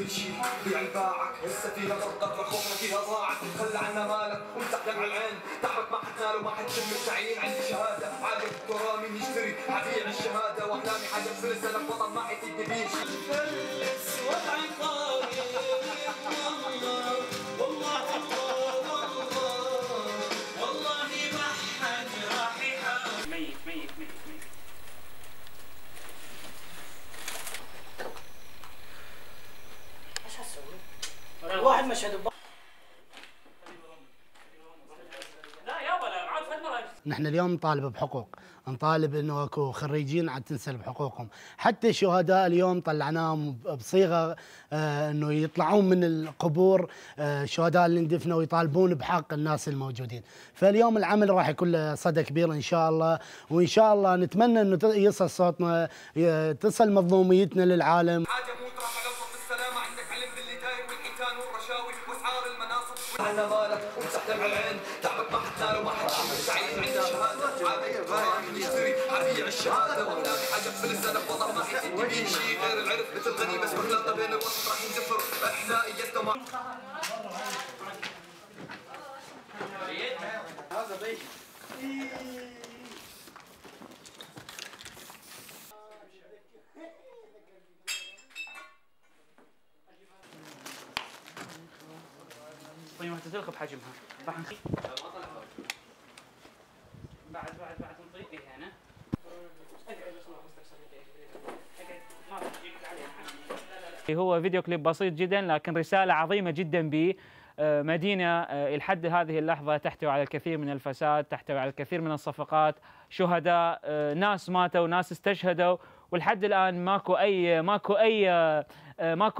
كل شي بيع الباعك هسه فيها فرقك فخوفنا فيها ضاعت خلى عنا مالك ومسحلك على العين تعبت ما حتنال وما حتتم التعيين عندي شهاده عادل الترامي يشتري حبيع الشهاده واحلامي حاجه فلس انا بطل ما حتدي بيش فلس وضعي طاري والله والله والله والله ما حد راح يحاول ميت ميت ميت ميت واحد مشهد لا يابا لا عاد فد مره نحن اليوم نطالب بحقوق، نطالب انه اكو خريجين عاد تنسلب حقوقهم، حتى الشهداء اليوم طلعناهم بصيغه انه يطلعون من القبور الشهداء اللي اندفنوا ويطالبون بحق الناس الموجودين، فاليوم العمل راح يكون له صدى كبير ان شاء الله، وان شاء الله نتمنى انه يصل صوتنا تصل مظلوميتنا للعالم. عنا مالك ومسحلك على العين تعبك ما حتنال وما حتتم التعيين عندي شهاده عادل الترامي يشتري حبيع الشهاده واحلامي حاجه فلس انا بوطن ما حد يبين شي غير العرف مثل غني بس مخلطه بين الوسط راح يندفر احنا ايتنا ما هذا بيت تلقى بحجمها راح نخيل بعد نطيق هنا هو فيديو كليب بسيط جدا لكن رسالة عظيمة جدا بمدينة لحد هذه اللحظة تحتوي على الكثير من الفساد، تحتوي على الكثير من الصفقات، شهداء، ناس ماتوا، ناس استشهدوا، ولحد الآن ماكو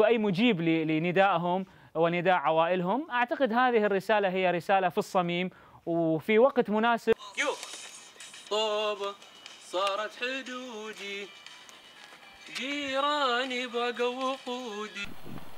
أي مجيب لندائهم ونداء عوائلهم. أعتقد هذه الرسالة هي رسالة في الصميم وفي وقت مناسب. طوبة صارت حدودي جيراني بقوا وقودي.